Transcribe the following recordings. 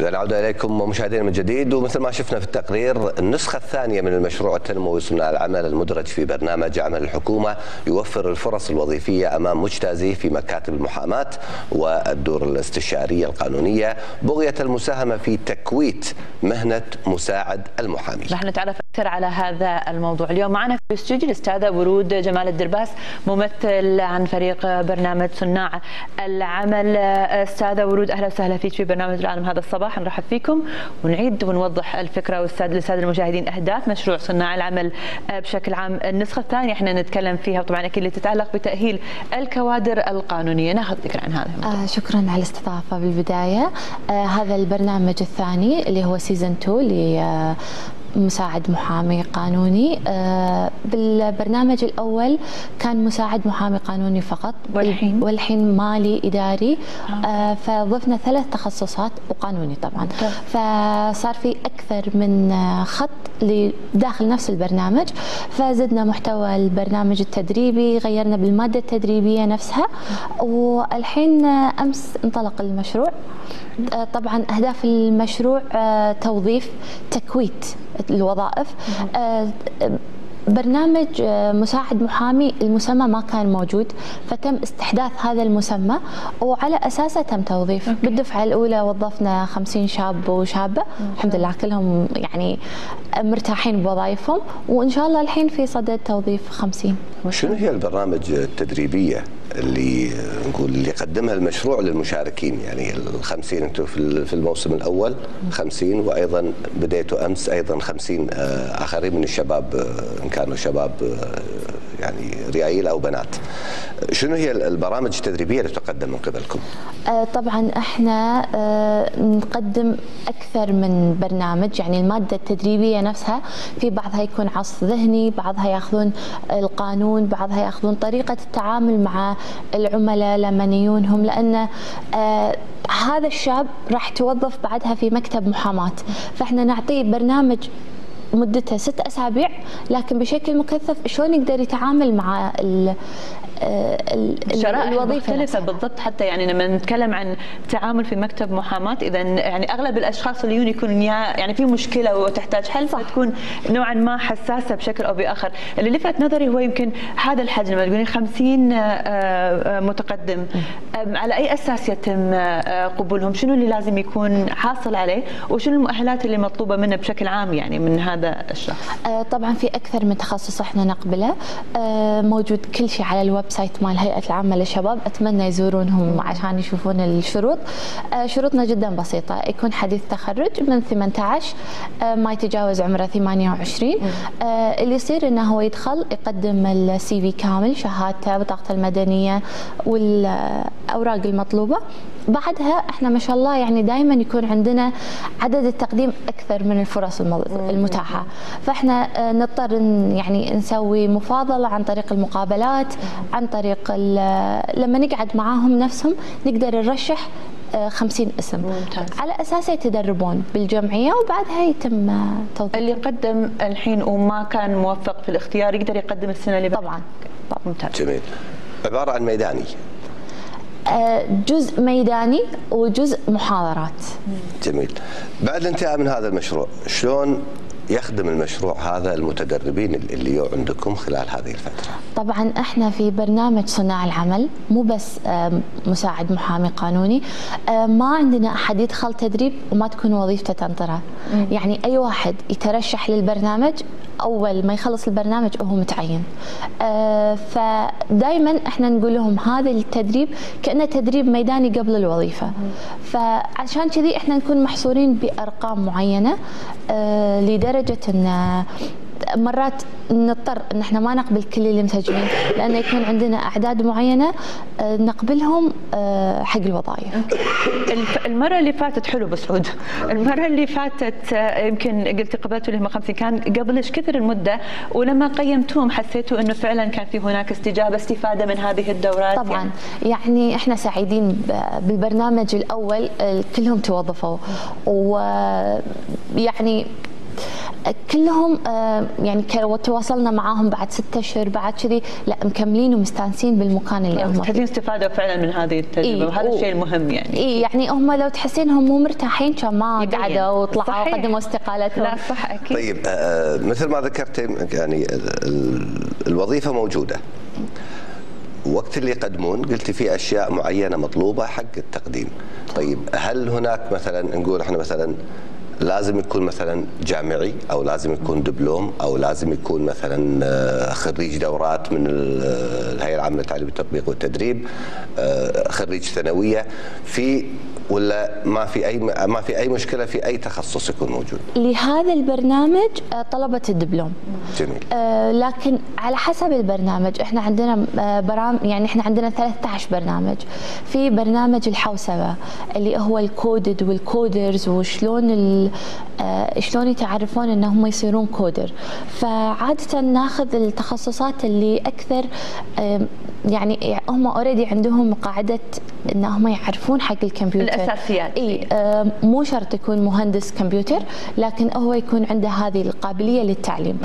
العودة إليكم مشاهدينا من جديد. ومثل ما شفنا في التقرير، النسخة الثانية من المشروع التنموي صناع العمل المدرج في برنامج عمل الحكومة يوفر الفرص الوظيفية أمام مجتازيه في مكاتب المحاماة والدور الاستشارية القانونية بغية المساهمة في تكويت مهنة مساعد المحامي. نحن نتعرف أكثر على هذا الموضوع اليوم. معنا في الاستوديو الأستاذة ورود جمال الدرباس، ممثل عن فريق برنامج صناع العمل. أستاذة ورود، أهلا وسهلا فيك في برنامج العالم هذا الصباح. نرحب فيكم ونعيد ونوضح الفكرة للسادة المشاهدين، أهداف مشروع صناع العمل بشكل عام. النسخة الثانية احنا نتكلم فيها، وطبعا أكيد اللي تتعلق بتأهيل الكوادر القانونية. ناخذ فكرة عن هذا الموضوع. شكرا على الاستضافة بالبداية. هذا البرنامج الثاني اللي هو سيزون 2 اللي مساعد محامي قانوني. بالبرنامج الأول كان مساعد محامي قانوني فقط، والحين مالي إداري، فضفنا 3 تخصصات وقانوني طبعا. فصار في أكثر من خط داخل نفس البرنامج، فزدنا محتوى البرنامج التدريبي، غيرنا بالمادة التدريبية نفسها. والحين أمس انطلق المشروع. طبعا أهداف المشروع توظيف، تكويت الوظائف. برنامج مساعد محامي المسمى ما كان موجود، فتم استحداث هذا المسمى وعلى أساسه تم توظيف. بالدفعة الأولى وظفنا 50 شاب وشابة، الحمد لله كلهم يعني مرتاحين بوظائفهم، وإن شاء الله الحين في صدد توظيف 50. شنو هي البرامج التدريبية اللي نقول اللي قدمها المشروع للمشاركين؟ يعني ال50 انتم في الموسم الاول 50، وايضا بديتوا امس ايضا 50 اخرين من الشباب، ان كانوا شباب يعني ريايل او بنات. شنو هي البرامج التدريبيه اللي تقدم من قبلكم؟ طبعا احنا نقدم اكثر من برنامج، يعني الماده التدريبيه نفسها في بعضها يكون عصف ذهني، بعضها ياخذون القانون، بعضها ياخذون طريقه التعامل مع العملاء لما يجونهم، لان هذا الشاب راح توظف بعدها في مكتب محاماه، فاحنا نعطيه برنامج مدتها 6 أسابيع، لكن بشكل مكثف شلون يقدر يتعامل مع الشرائح المختلفة. بالضبط. حتى يعني لما نتكلم عن التعامل في مكتب محاماة، إذا يعني أغلب الأشخاص اللي يكون يعني في مشكلة وتحتاج حل، فتكون نوعا ما حساسة بشكل أو بآخر. اللي لفت نظري هو يمكن هذا الحجم، لما تقولين 50 متقدم، على أي أساس يتم قبولهم؟ شنو اللي لازم يكون حاصل عليه، وشنو المؤهلات اللي مطلوبة منه بشكل عام يعني من هذا الشخص؟ طبعا في أكثر من تخصص احنا نقبله، موجود كل شيء على الويب سايت مال الهيئة العامة للشباب، أتمنى يزورونهم عشان يشوفون الشروط. شروطنا جدا بسيطة، يكون حديث تخرج من 18، ما يتجاوز عمره 28. اللي يصير أنه هو يدخل يقدم السي في كامل، شهادته، بطاقته المدنية والأوراق المطلوبة. بعدها احنا ما شاء الله يعني دائما يكون عندنا عدد التقديم أكثر من الفرص المتاحة، فاحنا نضطر يعني نسوي مفاضلة عن طريق المقابلات، عن طريق لما نقعد معاهم نفسهم نقدر نرشح 50 اسم. ممتاز. على أساسه يتدربون بالجمعية وبعدها يتم توظيف. اللي قدم الحين وما كان موفق في الاختيار يقدر يقدم السنة اللي بعدها. طبعا. ممتاز. جميل. عبارة عن ميداني، جزء ميداني وجزء محاضرات. جميل. بعد الانتهاء من هذا المشروع، شلون يخدم المشروع هذا المتدربين اللي عندكم خلال هذه الفترة؟ طبعا احنا في برنامج صناع العمل مو بس مساعد محامي قانوني، ما عندنا احد يدخل تدريب وما تكون وظيفته تنطره. يعني اي واحد يترشح للبرنامج اول ما يخلص البرنامج وهو متعين. فدائما احنا نقول لهم هذا التدريب كأنه تدريب ميداني قبل الوظيفة. فعشان كذي احنا نكون محصورين بأرقام معينة، لدرجة ان مرات نضطر ان احنا ما نقبل كل اللي مسجلين، لانه يكون عندنا اعداد معينه نقبلهم حق الوظائف. المره اللي فاتت، حلو بسعود، المره اللي فاتت يمكن قلتي قبلتوا لهم 50، كان قبل ايش كثر المده؟ ولما قيمتوهم حسيتوا انه فعلا كان في هناك استجابه، استفاده من هذه الدورات؟ طبعا يعني احنا سعيدين بالبرنامج الاول كلهم توظفوا، ويعني كلهم يعني تواصلنا معاهم بعد 6 أشهر بعد كذي، لا مكملين ومستانسين بالمكان اللي هم فيه. استفادوا فعلا من هذه التجربه، وهذا الشيء المهم يعني. اي يعني هم لو تحسين هم مو مرتاحين كان ما قعدوا وطلعوا وقدموا استقالتهم. لا صح اكيد. طيب مثل ما ذكرتي يعني الوظيفه موجوده. وقت اللي يقدمون قلتي في اشياء معينه مطلوبه حق التقديم. طيب هل هناك مثلا نقول احنا مثلا لازم يكون مثلا جامعي او لازم يكون دبلوم او لازم يكون مثلا خريج دورات من الهيئه العامه للتعليم والتطبيق والتدريب، خريج ثانويه، في ولا ما في اي مشكله في اي تخصص يكون موجود؟ لهذا البرنامج طلبه الدبلوم. جميل. لكن على حسب البرنامج احنا عندنا برامج، يعني احنا عندنا 13 برنامج. في برنامج الحوسبه اللي هو الكودد والكودرز وشلون شلون يتعرفون انهم يصيرون كودر، فعاده ناخذ التخصصات اللي اكثر يعني هم اوريدي عندهم مقاعده ان هم يعرفون حق الكمبيوتر الاساسيات. اي مو شرط يكون مهندس كمبيوتر، لكن هو يكون عنده هذه القابليه للتعليم.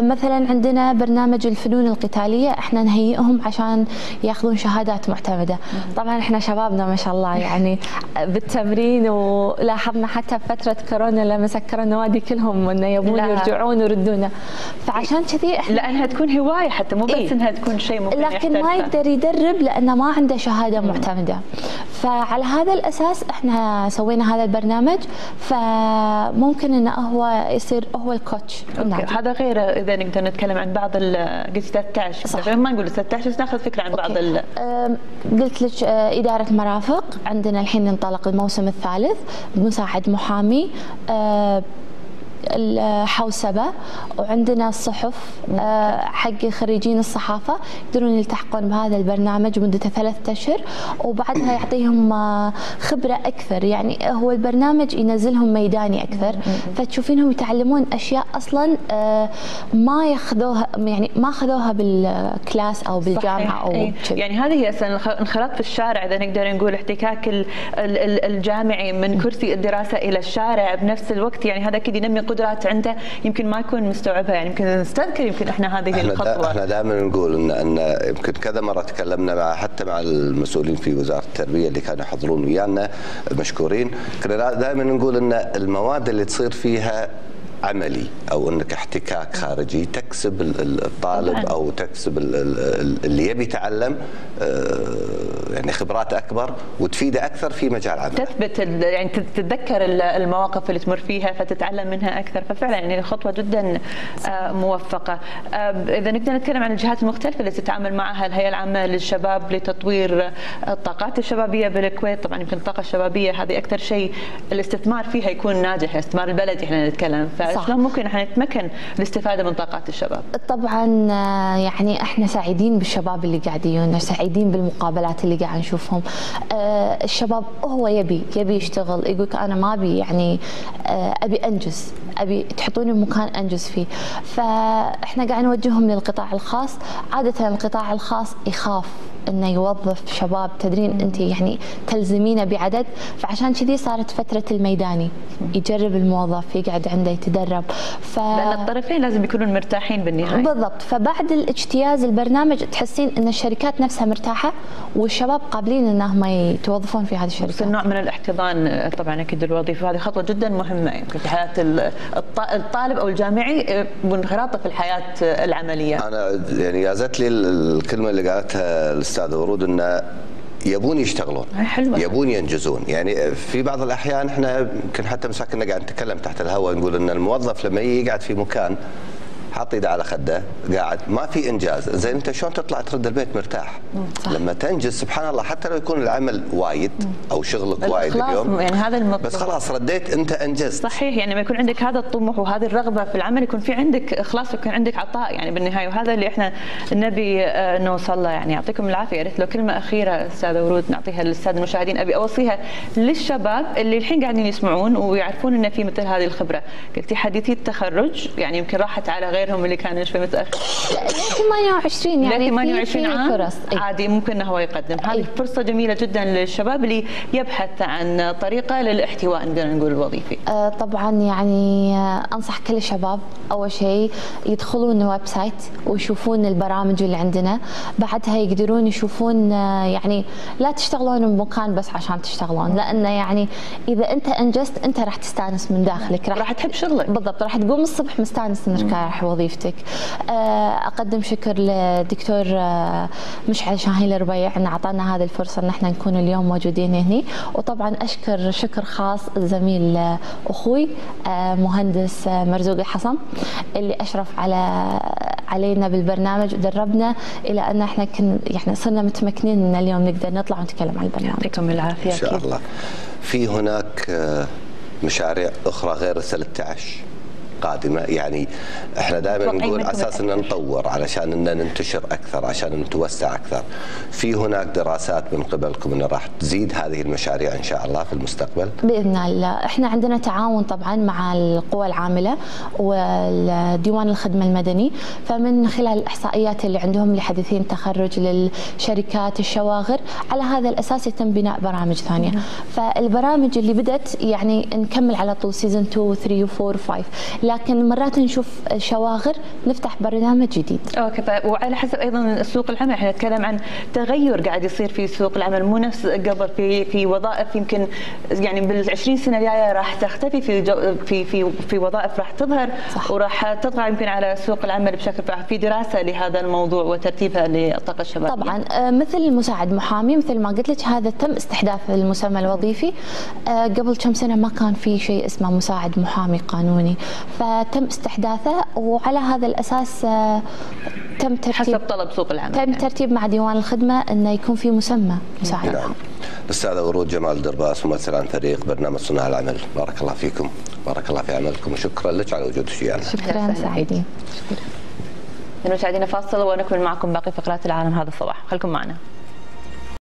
مثلا عندنا برنامج الفنون القتاليه، احنا نهيئهم عشان ياخذون شهادات معتمده. طبعا احنا شبابنا ما شاء الله يعني بالتمرين، ولاحظنا حتى فتره كورونا لما سكروا النوادي كلهم انه يبون يرجعون ويردونا، فعشان كذي احنا لانها تكون هوايه حتى مو بس انها تكون شيء ممكن، لكن ما يقدر يدرب لانه ما عنده شهاده معتمده. فعلى هذا الاساس احنا سوينا هذا البرنامج، فممكن انه هو يصير هو الكوتش. هذا غير اذا نقدر نتكلم عن بعض قلت 13 ما نقول 13 بس ناخذ فكره عن بعض قلت لك اداره مرافق عندنا الحين انطلق الموسم الثالث، مساعد محامي، الحوسبه، وعندنا الصحف حق خريجين الصحافه يقدرون يلتحقون بهذا البرنامج مده 3 أشهر، وبعدها يعطيهم خبره اكثر. يعني هو البرنامج ينزلهم ميداني اكثر، فتشوفينهم يتعلمون اشياء اصلا ما ياخذوها، يعني ما اخذوها بالكلاس او بالجامعه او كذا. يعني هذه هي اصلا انخرطت في الشارع، اذا نقدر نقول احتكاك الجامعي من كرسي الدراسه الى الشارع بنفس الوقت. يعني هذا اكيد ينمي قدرات عنده يمكن ما يكون مستوعبها، يعني يمكن نستذكر يمكن احنا هذه الخطوه. احنا دائما نقول ان يمكن كذا مره تكلمنا مع حتى مع المسؤولين في وزاره التربيه اللي كانوا يحضرون ويانا مشكورين، كنا دائما نقول ان المواد اللي تصير فيها عملي او انك احتكاك خارجي تكسب الطالب او تكسب اللي يبي يتعلم يعني خبرات اكبر وتفيده اكثر في مجال عمله. تثبت يعني تتذكر المواقف اللي تمر فيها فتتعلم منها اكثر، ففعلا يعني خطوه جدا موفقه. اذا نقدر نتكلم عن الجهات المختلفه اللي تتعامل معها الهيئه العامه للشباب لتطوير الطاقات الشبابيه بالكويت، طبعا يمكن الطاقه الشبابيه هذه اكثر شيء الاستثمار فيها يكون ناجح، الاستثمار البلدي احنا نتكلم، شلون ممكن احنا نتمكن الاستفاده من طاقات الشباب؟ طبعا يعني احنا سعيدين بالشباب اللي قاعدين، سعيدين بالمقابلات اللي قاعد نشوفهم. الشباب هو يبي يشتغل، يقولك انا ما ابي يعني ابي انجز، ابي تحطوني بمكان انجز فيه. فاحنا قاعد نوجههم للقطاع الخاص، عاده القطاع الخاص يخاف انه يوظف شباب، تدرين انت يعني تلزمينه بعدد، فعشان كذي صارت فتره الميداني يجرب الموظف يقعد عنده يتدرب، لان الطرفين لازم يكونون مرتاحين بالنهايه. بالضبط. فبعد الاجتياز البرنامج تحسين ان الشركات نفسها مرتاحه والشباب قابلين انهم يتوظفون في هذه الشركات. بس النوع من الاحتضان طبعا اكيد الوظيفه، وهذه خطوه جدا مهمه يمكن في حياه الطالب او الجامعي وانخراطه في الحياه العمليه. انا يعني جازت لي الكلمه اللي قالتها استاذ ورود ان يبون يشتغلون، يبون ينجزون. يعني في بعض الاحيان احنا يمكن حتى مساكننا قاعد نتكلم تحت الهواء نقول ان الموظف لما يقعد في مكان حاط ايده على خده قاعد ما في انجاز، زين انت شلون تطلع ترد البيت مرتاح؟ صح. لما تنجز سبحان الله حتى لو يكون العمل وايد او شغلك وايد اليوم، يعني هذا المطلوب، بس خلاص رديت انت انجزت. صحيح. يعني ما يكون عندك هذا الطموح وهذه الرغبه في العمل، يكون في عندك اخلاص ويكون عندك عطاء يعني بالنهايه، وهذا اللي احنا نبي نوصل له. يعني يعطيكم العافيه. يا ريت لو كلمه اخيره استاذه ورود نعطيها للساده المشاهدين، ابي اوصيها للشباب اللي الحين قاعدين يسمعون ويعرفون ان في مثل هذه الخبره. قلتي حديثي التخرج يعني يمكن راحت على غير غيرهم اللي كانوا شوي متاخرين؟ 28 يعني 28 عام عادي ممكن انه هو يقدم. هذه فرصه جميله جدا للشباب اللي يبحث عن طريقه للاحتواء نقدر نقول الوظيفي. طبعا يعني انصح كل الشباب اول شيء يدخلون الويب سايت ويشوفون البرامج اللي عندنا، بعدها يقدرون يشوفون. يعني لا تشتغلون بمكان بس عشان تشتغلون، لانه يعني اذا انت انجزت انت راح تستانس من داخلك، راح تحب شغلك. بالضبط، راح تقوم الصبح مستانس انك رايح وظيفتك. اقدم شكر للدكتور مشعل شاهين الربيع ان اعطانا هذه الفرصه ان احنا نكون اليوم موجودين هنا. وطبعا اشكر شكر خاص الزميل اخوي مهندس مرزوق الحصن اللي اشرف علينا بالبرنامج ودربنا الى ان احنا يعني صرنا متمكنين ان اليوم نقدر نطلع ونتكلم عن البرنامج. يعطيكم العافيه. ان شاء الله. في هناك مشاريع اخرى غير ال 13 قادمه؟ يعني احنا دائما نقول اساس ان نطور علشان ان ننتشر اكثر، عشان نتوسع اكثر. في هناك دراسات من قبلكم ان راح تزيد هذه المشاريع ان شاء الله في المستقبل؟ باذن الله احنا عندنا تعاون طبعا مع القوى العامله والديوان الخدمه المدني، فمن خلال الاحصائيات اللي عندهم لحديثين تخرج للشركات الشواغر، على هذا الاساس يتم بناء برامج ثانيه. فالبرامج اللي بدات يعني نكمل على طول سيزون 2 3 و4 و5، لكن مرات نشوف شواغر نفتح برنامج جديد. وعلى حسب ايضا سوق العمل، احنا نتكلم عن تغير قاعد يصير في سوق العمل، مو نفس قبل. في وظائف يمكن يعني بال20 سنه الجايه راح تختفي، في وظائف راح تظهر وراح تطغى يمكن على سوق العمل بشكل. في دراسه لهذا الموضوع وترتيبها للطاقه الشبابيه طبعا. مثل المساعد محامي مثل ما قلت لك، هذا تم استحداث المسمى الوظيفي. قبل كم سنه ما كان في شيء اسمه مساعد محامي قانوني، فتم استحداثه وعلى هذا الاساس تم ترتيب حسب طلب سوق العمل. تم ترتيب مع ديوان الخدمه انه يكون في مسمى مساعد. نعم. الاستاذه ورود جمال الدرباس ممثله عن فريق برنامج صناع العمل، بارك الله فيكم، بارك الله في عملكم، وشكرا لك على وجودك ويانا. شكرا سعيدين. شكرا. نرجع لنا فاصل ونكمل معكم باقي فقرات العالم هذا الصباح، خلكم معنا.